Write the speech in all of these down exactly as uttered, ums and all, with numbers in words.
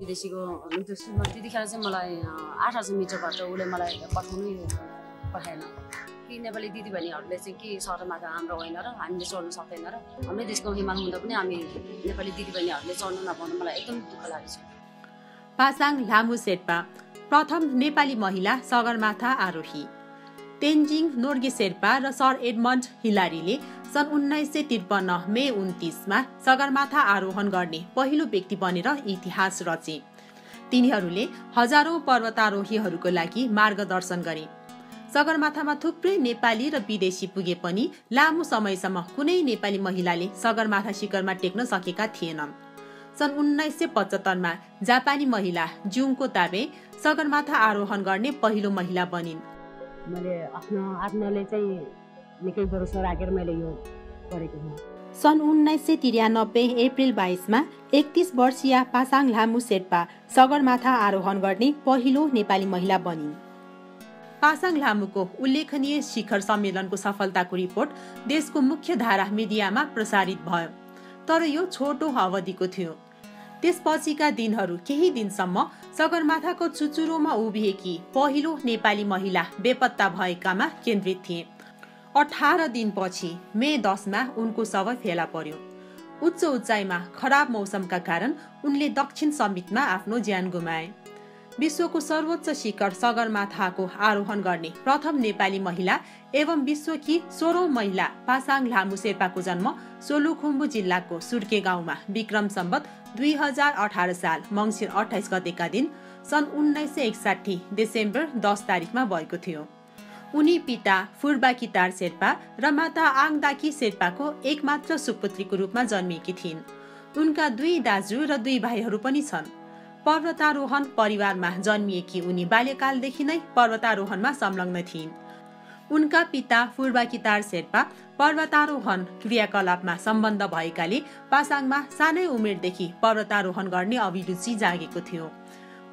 विदेशी को त्यतिखेर चाहिँ मलाई आठ हजार मिटरबाट उसले मलाई पठाउनै पठाएन कि नेपाली दिदी बहिनीहरूले चाहिँ के सगरमाथा हाम्रो होइन र हामीले चढ्नु सक्दैन र हाम्रो देशको हिमाल हुँदा पनि हामी नेपाली दिदी बहिनीहरूले चढ्नु नपाउनु मलाई एकदम दुःख लागेको छ। पासाङ लामु शेर्पा प्रथम नेपाली महिला सगरमाथा आरोही। तेन्जिङ नोर्गे शेर्पा र सर एडमन्ड हिलारीले सन् उन्नाइस सय त्रिपन्न मे उन्तिसमा सगरमाथा आरोहण गर्ने पहिलो व्यक्ति बनेर इतिहास रचे। तिनीहरूले हजारौं पर्वतारोहीहरूको लागि मार्गदर्शन गरे। सगरमाथामा थुप्रै नेपाली र विदेशी पुगे पनि लामो समयसम्म कुनै नेपाली महिलाले सगरमाथा शिखरमा टेक्न सकेका थिएनन्। सन् उन्नाइस सय पचहत्तरमा जापानी महिला जुङको ताबे सगरमाथा आरोहण गर्ने पहिलो महिला बनिन्। मैले आफ्नो आत्माले चाहिँ निकै भरोसा राखेर मैले यो गरेको हुँ। सन् उन्नाइस सय त्रियानब्बे अप्रिल बाइसमा एकतिस वर्षीय पासाङ लामु शेर्पा सगरमाथा आरोहण गर्ने पहिलो नेपाली महिला बनिन्। पासाङ लामुको उल्लेखनीय शिखर सम्मेलनको सफलताको रिपोर्ट देशको मुख्य धारा मिडियामा प्रसारित भयो, तर यो छोटो अवधिको थियो। त्यसपछिका दिनहरू केही दिनसम्म सगरमाथाको चुचुरोमा उभिएकी पहिलो नेपाली महिला बेपत्ता भएकामा केन्द्रित थिए। अठार दिनपछि मे दसमा उनको शव फेला पर्यो। उच्च उचाइमा खराब मौसमका कारण उनले दक्षिण समिटमा आफ्नो ज्यान गुमाए। विश्वको सर्वोच्च शिखर सगरमाथाको आरोहण गर्ने प्रथम नेपाली महिला एवं विश्वकी सोह्रौं महिला पासाङ लामु शेर्पाको जन्म सोलुखुम्बु जिल्लाको सुर्के गाउँमा विक्रम सम्बत दुई हजार अठार साल मङ्सिर अठाइस गतेका दिन सन् उन्नाइस सय एकसाठी डिसेम्बर दस तारिकमा भएको थियो। उनी पिता फुर्बाकी तार शेर्पा र माता आङदाकी शेर्पाको एकमात्र सुपुत्रीको रूपमा जन्मिएकी थिइन्। उनका दुई दाजु र दुई भाइहरू पनि छन्। पर्वतारोहण परिवारमा जन्मिएकी उनी बाल्यकालदेखि नै पर्वतारोहणमा संलग्न थिइन्। उनका पिता फुर्बाकी तार शेर्पा पर्वतारोहण क्रियाकलापमा सम्बन्ध भएकाले पासाङमा सानै उमेरदेखि पर्वतारोहण गर्ने अभिरुचि जागेको थियो।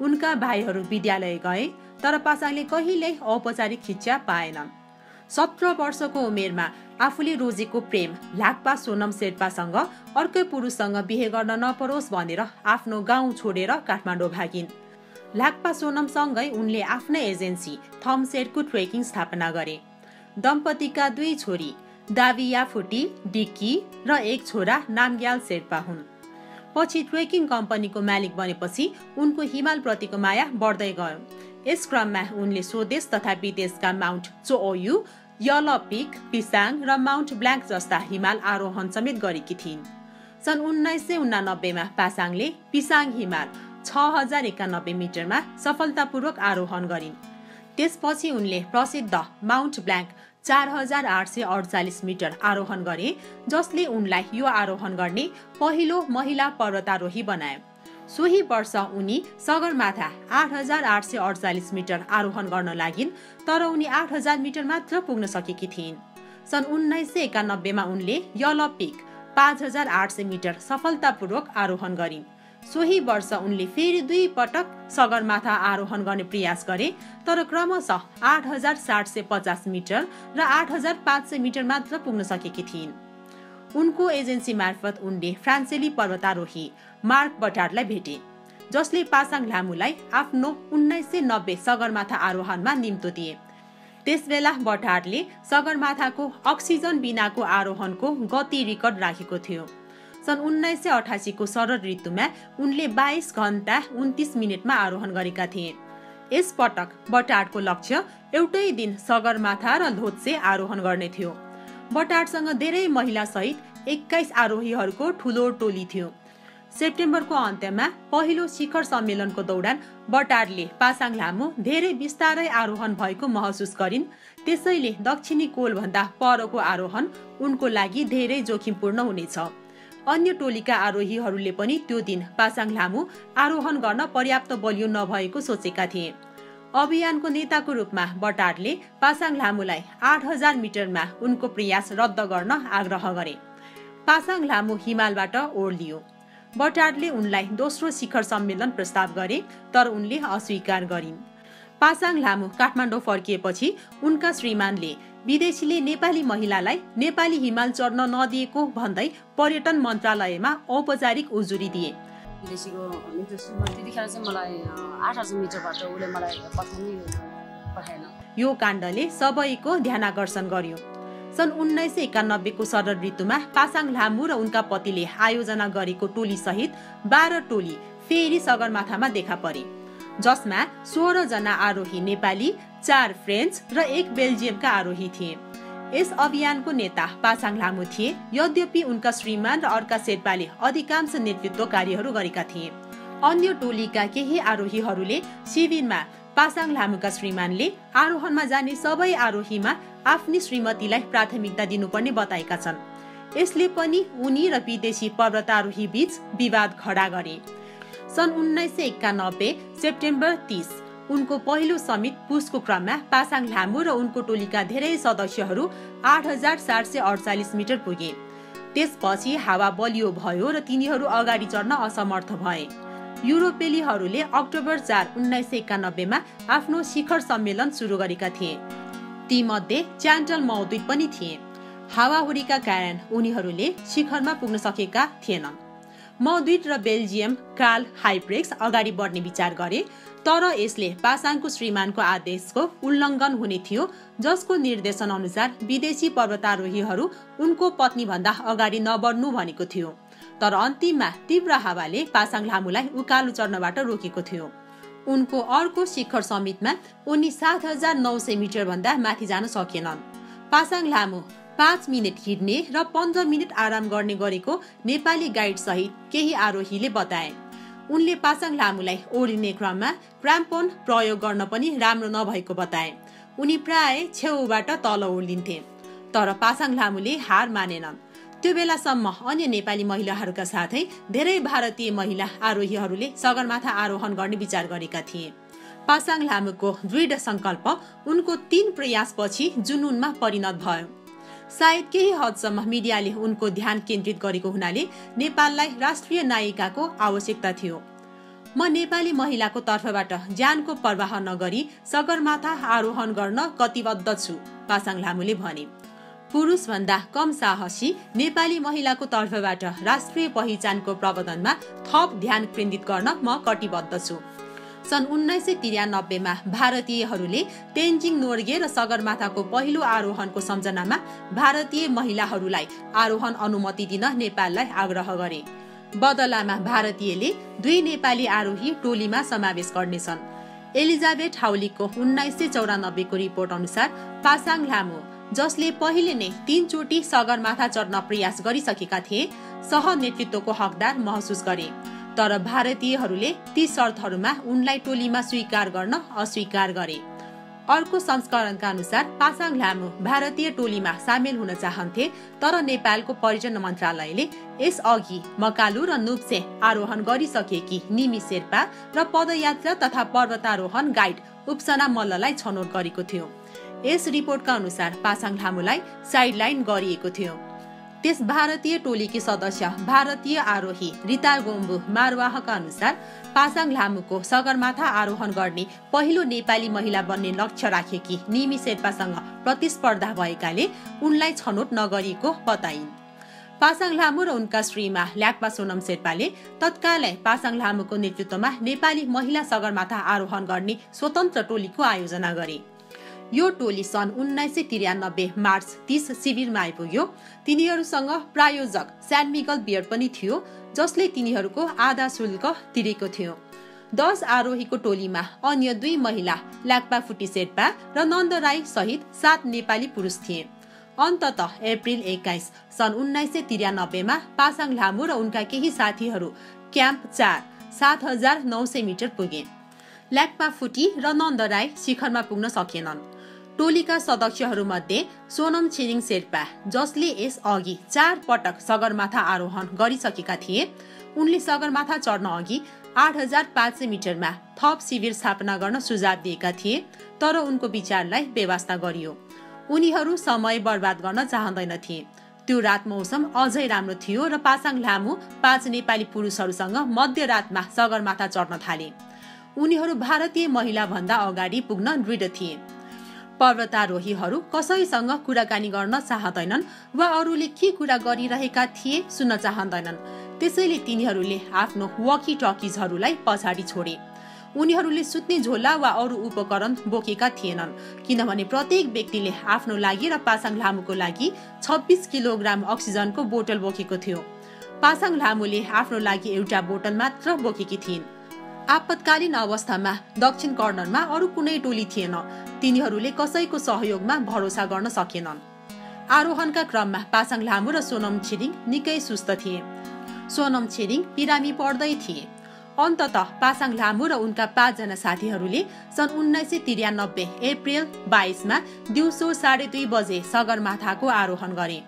उनका भाइहरू विद्यालय गए तर पासाङले कहिल्यै औपचारिक शिक्षा पाएनन्। सत्र वर्षको उमेरमा आफूले रोजेको प्रेम लाक्पा सोनम शेर्पासँग अर्कै पुरुषसँग बिहे गर्न नपरोस् भनेर आफ्नो गाउँ छोडेर काठमाडौँ भागिन्। लाक्पा सोनमसँगै उनले आफ्नै एजेन्सी थम्सेडको ट्रेकिङ स्थापना गरे। दम्पतिका दुई छोरी दाविया फुटी डिक्की र एक छोरा नामग्याल शेर्पा हुन्। पछि ट्रेकिङ कम्पनीको मालिक बनेपछि उनको हिमालप्रतिको माया बढ्दै गयो। यस क्रममा उनले स्वदेश तथा विदेशका Mount Cho Oyu, yellow pick, Pisang र माउन्ट ब्ल्याङ्क जस्ता हिमाल आरोहण समेत गरेकी थिइन्। सन् उन्नाइस सय उनानब्बेमा पासाङले पिसाङ हिमाल छ हजार एकानब्बे मिटरमा सफलतापूर्वक आरोहण गरिन्। त्यसपछि उनले प्रसिद्ध माउन्ट ब्ल्याङ्क चार हजार आठ सय अडचालिस मिटर आरोहण गरे, जसले उनलाई यो आरोहण गर्ने पहिलो महिला पर्वतारोही बनायो। सोही वर्ष उनी सगरमाथा आठ हजार आठ सय अडचालिस मिटर आरोहण गर्न लागिन्, तर उनी आठ हजार मिटर मात्र पुग्न सकेकी थिइन्। सन् उन्नाइस सय एकानब्बेमा उनले यलो पिक पाँच हजार आठ सय मिटर सफलतापूर्वक आरोहण गरिन्। सोही वर्ष उनले फेरि दुई पटक सगरमाथा आरोहण गर्ने प्रयास गरे, तर क्रमशः आठ हजार सात सय पचास मिटर र आठ हजार पाँच सय मिटर मात्र पुग्न सकेकी थिइन्। उनको एजेन्सी मार्फत उनले फ्रान्सेली पर्वतारोही मार्क बटारलाई भेटे, जसले पासाङ लामुलाई आफ्नो उन्नाइस सय नब्बे सगरमाथा आरोहणमा निम्तो दिए। त्यसबेला बटारले सगरमाथाको अक्सिजन बिनाको आरोहणको गति रेकर्ड राखेको थियो। सन् उन्नाइस सय अठासीको शरद ऋतुमा उनले बाइस घण्टा उन्तिस मिनटमा आरोहण गरेका थिए। यस पटक बटारको लक्ष्य एउटै दिन सगरमाथा र लोत्से आरोहण गर्ने थियो। बटारसँग धेरै महिला सहित एक्काइस आरोहीहरूको ठुलो टोली थियो। सेप्टेम्बरको अन्त्यमा पहिलो शिखर सम्मेलनको दौडान बटारले पासाङ लामु धेरै बिस्तारै आरोहण भएको महसुस गरिन्। त्यसैले दक्षिणी कोलभन्दा परको आरोहण उनको लागि धेरै जोखिमपूर्ण हुनेछ। अन्य टोलीका आरोहीहरूले पनि त्यो दिन पासाङ लामु आरोहण गर्न पर्याप्त बलियो नभएको सोचेका थिए। अभियानको नेताको रूपमा बटारले पासाङ लामुलाई आठ हजार मिटरमा उनको प्रयास रद्द गर्न आग्रह गरे। पासाङ लामु हिमालबाट ओर्लियो। बटारले उनलाई दोस्रो शिखर सम्मेलन प्रस्ताव गरे, तर उनले अस्वीकार गरिन्। पासाङ लामु काठमाडौँ फर्किएपछि उनका श्रीमानले विदेशीले नेपाली महिलालाई नेपाली हिमाल चढ्न नदिएको भन्दै पर्यटन मन्त्रालयमा औपचारिक उजुरी दिए। विदेशीको त्यतिखेर चाहिँ मलाई आठ हजार मिटरबाट उसले मलाई पठाउनै पठाएन। यो काण्डले सबैको ध्यानाकर्षण गर्यो। सन् उन्नाइस सय एकानब्बे को शरद ऋतुमा पासाङ लामु र उनका पतिले आयोजना गरेको टोली सहित बाह्र टोली फेरि सगरमाथामा देखा परे, जसमा सोह्र जना आरोही नेपाली, चार फ्रेन्च र एक बेल्जियमका आरोही थिए। यस अभियानको नेता पासाङ लामु थिए। यद्यपि उनका श्रीमान र अर्का शेर्पाले अधिकांश नेतृत्व कार्यहरू गरेका थिए। अन्य टोलीका केही आरोहीहरूले शिविरमा पासाङ लामुका श्रीमानले आरोहणमा जाने सबै आरोहीमा आफ्नी श्रीमतीलाई प्राथमिकता दिनुपर्ने बताएका छन्। यसले पनि उनी र विदेशी पर्वतारोही बीच विवाद खडा गरे। सन् उन्नाइस सय एकानब्बे सेप्टेम्बर तीस उनको पहिलो समिट पुसको क्रममा पासाङ लामु र उनको टोलीका धेरै सदस्यहरू आठ हजार सात सय अडचालिस मिटर पुगे। त्यसपछि हावा बलियो भयो र तिनीहरू अगाडि चढ्न असमर्थ भए। युरोपेलीहरूले अक्टोबर चार उन्नाइस सय एकानब्बेमा आफ्नो शिखर सम्मेलन सुरु गरेका थिए। तीमध्ये च्यान्टल मौद्वित पनि थिए। हावाहुरीका कारण उनीहरूले शिखरमा पुग्न सकेका थिएनन्। मौद्वित र बेल्जियम कार्ल हाइब्रेक्स अगाडि बढ्ने विचार गरे, तर यसले पासाङको श्रीमानको आदेशको उल्लङ्घन हुने थियो, जसको निर्देशन अनुसार विदेशी पर्वतारोहीहरू उनको पत्नीभन्दा अगाडि नबढ्नु भनेको थियो। तर अन्तिममा तीव्र हावाले पासाङ लामुलाई उकालो चढ्नबाट रोकेको थियो। उनको अर्को शिखर समिटमा उनी सात हजार नौ सय मिटर भन्दा माथि जान सकेनन्। पासाङ लामु पाँच मिनट हिँड्ने र पन्ध्र मिनट आराम गर्ने गरेको नेपाली गाइड सहित केही आरोहीले बताए। उनले पासाङ लामुलाई ओढिने क्रममा क्राम्पोन प्रयोग गर्न पनि राम्रो नभएको बताए। उनी प्राय छेउबाट तल ओर्लिन्थे, तर पासाङ लामुले हार मानेनन्। त्यो बेलासम्म अन्य नेपाली महिलाहरूका साथै धेरै भारतीय महिला आरोहीहरूले सगरमाथा आरोहण गर्ने विचार गरेका थिए। पासाङ लामुको दृढ संकल्प उनको तीन प्रयासपछि जुनूनमा परिणत भयो। सायद केही हदसम्म मिडियाले उनको ध्यान केन्द्रित गरेको हुनाले नेपाललाई राष्ट्रिय नायिकाको आवश्यकता थियो। म नेपाली महिलाको तर्फबाट ज्यानको प्रवाह नगरी सगरमाथा आरोहण गर्न कटिबद्ध छु, पासाङ लामुले भने। पुरुष भन्दा कम साहसी नेपाली महिलाको तर्फबाट राष्ट्रिय पहिचानको प्रबन्धनमा थप ध्यान केन्द्रित गर्न म कटिबद्ध छु। सन् उन्नाइस सय त्रियानब्बेमा भारतीयहरूले तेन्जिङ नोर्गे र सगरमाथाको पहिलो आरोहणको सम्झनामा भारतीय महिलाहरूलाई आरोहण अनुमति दिन नेपाललाई आग्रह गरे। बदलामा भारतीयले दुई नेपाली आरोही टोलीमा समावेश गर्नेछन्। एलिजाबेथ हाउलीको उन्नाइस सय चौरानब्बेको रिपोर्ट अनुसार पासाङ लामु, जसले पहिले नै तीनचोटि सगरमाथा चढ्न प्रयास गरिसकेका थिए, सह नेतृत्वको हकदार महसुस गरे। तर भारतीयहरूले ती शर्तहरूमा उनलाई टोलीमा स्वीकार गर्न अस्वीकार गरे। अर्को संस्करणका अनुसार पासाङ लामु भारतीय टोलीमा सामेल हुन चाहन्थे, तर नेपालको पर्यटन मन्त्रालयले यसअघि मकालु र नुप्से आरोहण गरिसकेकी निमी शेर्पा र पदयात्रा तथा पर्वतारोहण गाइड उपसना मल्ललाई छनौट गरेको थियो। यस रिपोर्टका अनुसार पासाङ लामुलाई साइडलाइन गरिएको थियो। त्यस भारतीय टोलीकी सदस्य भारतीय आरोही रीता गोम्बु मारवाहका अनुसार पासाङ लामुको सगरमाथा आरोहण गर्ने पहिलो नेपाली महिला बन्ने लक्ष्य राखेकी निमी शेर्पासँग प्रतिस्पर्धा भएकाले उनलाई छनौट नगरिएको बताइन्। पासाङ लामु र उनका श्रीमा ल्याक्पा सोनम शेर्पाले तत्कालै पासाङ लामुको नेतृत्वमा नेपाली महिला सगरमाथा आरोहण गर्ने स्वतन्त्र टोलीको आयोजना गरे। यो टोली सन् उन्नाइस सय त्रियानब्बे मार्च तीस शिविरमा आइपुग्यो। तिनीहरूसँग प्रायोजक स्यान्मिगल बियर्ड पनि थियो, जसले तिनीहरूको आधा शुल्क तिरेको थियो। दस आरोहीको टोलीमा अन्य दुई महिला ल्याक्पा फुटी शेर्पा र नन्द राई सहित सात नेपाली पुरुष थिए। अन्तत अप्रिल एक्काइस सन् उन्नाइस सय त्रियानब्बेमा पासाङ लामु र उनका केही साथीहरू क्याम्प चार सात हजार नौ सय मिटर पुगे। ल्याक्पा फुटी र नन्द राई शिखरमा पुग्न सकेनन्। टोलीका सदस्यहरूमध्ये सोनम छिरिङ शेर्पा, जसले यस अघि चार पटक सगरमाथा आरोहण गरिसकेका थिए, उनले सगरमाथा चढ्न अघि आठ हजार पाँच सय मिटरमा थप शिविर स्थापना गर्न सुझाव दिएका थिए, तर उनको विचारलाई बेवास्ता गरियो। उनीहरू समय बर्बाद गर्न चाहँदैन थिए। त्यो रात मौसम अझै राम्रो थियो र पासाङ लामु पाँच नेपाली पुरुषहरूसँग मध्यरातमा सगरमाथा चढ्न थाले। उनीहरू भारतीय महिला भन्दा अगाडि पुग्न दृढ थिए। पर्वतारोहीहरू कसैसँग कुराकानी गर्न चाहँदैनन् वा अरूले के कुरा गरिरहेका थिए सुन्न चाहँदैनन्। त्यसैले तिनीहरूले आफ्नो वकी टकीजहरूलाई पछाडी छोडे। उनीहरूले सुत्ने झोला वा अरू उपकरण बोकेका थिएनन् किनभने प्रत्येक व्यक्तिले आफ्नो लागि र पासाङ लामुको लागि छब्बीस किलोग्राम अक्सिजनको बोतल बोकेको थियो। पासाङ लामुले आफ्नो लागि एउटा बोतल मात्र बोकेकी थिइन्। आपतकालीन अवस्थामा दक्षिण कर्नरमा अरू कुनै टोली थिएन। तिनीहरूले कसैको सहयोगमा भरोसा गर्न सकेनन्। आरोहणका क्रममा पासाङ लामु र सोनम छिरिङ निकै सुस्त थिए। सोनम छिरिङ बिरामी पर्दै थिए। अन्ततः पासाङ लामु र उनका पाँच जना साथीहरूले सन् उन्नाइस सय त्रियानब्बे अप्रिल बाईस मा दिउँसो साढे दुई बजे सगरमाथाको आरोहण गरे।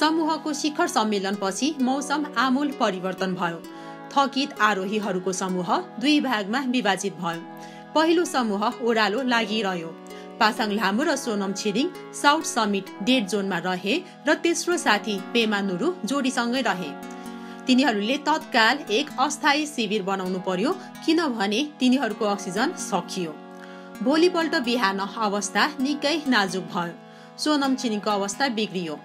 समूहको शिखर सम्मेलनपछि मौसम आमूल परिवर्तन भयो। थकित आरोहीहरूको समूह दुई भागमा विभाजित भयो। पहिलो समूह ओरालो लागिरह्यो। पासाङ लामु र Sonam Chhiring south summit dead जोनमा रहे र तेस्रो साथी पेमानुरु जोडीसँगै रहे। तिनीहरूले तत्काल एक अस्थायी शिविर बनाउनु पर्यो किनभने तिनीहरूको अक्सिजन सकियो। भोलिपल्ट बिहान अवस्था निकै नाजुक भयो। सोनम छिरिङको अवस्था बिग्रियो।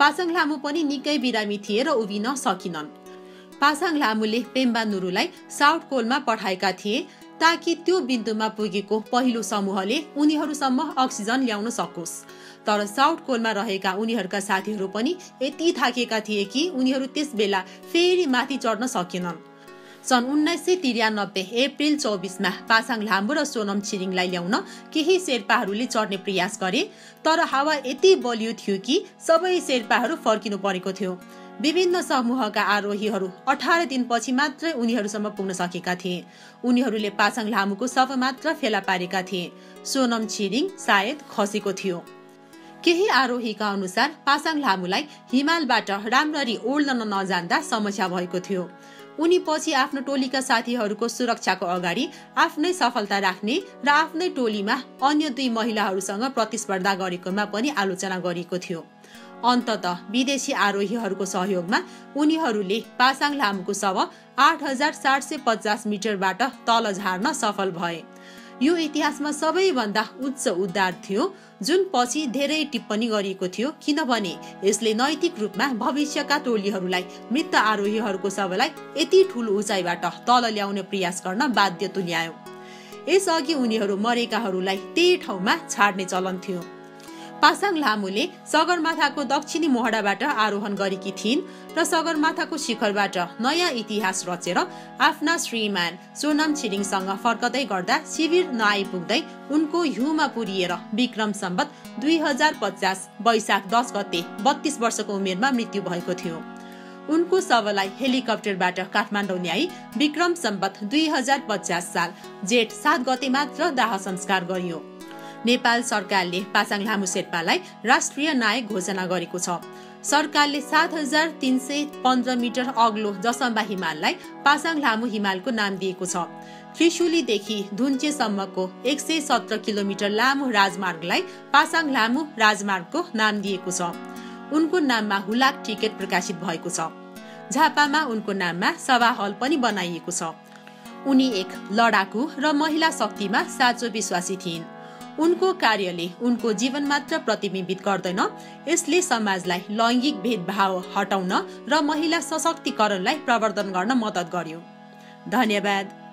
पासाङ लामु पनि निकै बिरामी थिए र उभिन सकिनन्। पासाङ लामुले पेम्बानुरुलाई साउथ कोलमा पठाएका थिए ताकि त्यो बिन्दुमा पुगेको पहिलो समूहले उनीहरूसम्म अक्सिजन ल्याउन सकोस्। तर साउथ कोलमा रहेका उनीहरूका साथीहरू पनि यति थाकेका थिए कि उनीहरू त्यस बेला फेरि माथि चढ्न सकेनन्। सन् उन्नाइस सय त्रियानब्बे अप्रिल चौबीस मा पासाङ लामु र सोनम छिरिङलाई ल्याउन केही शेर्पाहरूले चढ्ने प्रयास गरे तर हावा यति बलियो थियो कि सबै शेर्पाहरू फर्किनु परेको थियो। विभिन्न समूहका आरोहीहरू अठार दिनपछि मात्रै उनीहरूसम्म पुग्न सकेका थिए। उनीहरूले पासाङ लामुको शव मात्र फेला पारेका थिए। सोनम छिरिङ सायद खसेको थियो। केही आरोहीका अनुसार पासाङ लामुलाई हिमालबाट राम्ररी ओर्लन नजान्दा समस्या भएको थियो। उनी पछि आफ्नो टोलीका साथीहरूको सुरक्षाको अगाडि आफ्नै सफलता राख्ने र आफ्नै टोलीमा अन्य दुई महिलाहरूसँग प्रतिस्पर्धा गरेकोमा पनि आलोचना गरिएको थियो। अन्ततः विदेशी आरोहीहरूको सहयोगमा उनीहरूले पासाङ लामुको शव आठ हजार सात सय पचास मिटरबाट तल झार्न सफल भए। यो इतिहासमा सबैभन्दा उच्च उद्धार थियो जुन पछि धेरै टिप्पणी गरिएको थियो किनभने यसले नैतिक रूपमा भविष्यका टोलीहरूलाई मृत आरोहीहरूको सबैलाई यति ठूलो उचाइबाट तल ल्याउने प्रयास गर्न बाध्य तुल्यायो। यसअघि उनीहरू मरेकाहरूलाई त्यही ठाउँमा छाड्ने चलन थियो। पासाङ लामुले सगरमाथाको दक्षिणी मोहडाबाट आरोहण गरेकी थिइन् र सगरमाथाको शिखरबाट नयाँ इतिहास रचेर आफ्ना श्रीमान सोनम छिरिङसँग फर्कदै गर्दा शिविर नआइपुग्दै उनको हिउँमा पुरिएर विक्रम सम्बत दुई हजार पचास वैशाख दस गते बत्तीस वर्षको उमेरमा मृत्यु भएको थियो। उनको शवलाई हेलिकप्टरबाट काठमाडौँ ल्याई विक्रम सम्बत दुई हजार पचास साल जेठ सात गते मात्र दाह संस्कार गरियो। नेपाल सरकारले पासाङ लामु शेर्पालाई राष्ट्रिय नायक घोषणा गरेको छ। सरकारले सात हजार तीन सय पन्ध्र मिटर अग्लो जसम्बा हिमाललाई पासाङ लामु हिमालको नाम दिएको छ। त्रिशुलीदेखि धुन्चेसम्मको एक सय सत्र किलोमिटर लामो राजमार्गलाई पासाङ लामु राजमार्गको नाम दिएको छ। उनको नाममा हुलाक टिकट प्रकाशित भएको छ। झापामा उनको नाममा सभा हल पनि बनाइएको छ। उनी एक लडाकु र महिला शक्तिमा साँचो विश्वासी थिइन्। उनको कार्यले उनको जीवन मात्र प्रतिबिम्बित गर्दैन, यसले समाजलाई लैङ्गिक भेदभाव हटाउन र महिला सशक्तिकरणलाई प्रवर्धन गर्न मद्दत गर्यो। धन्यवाद।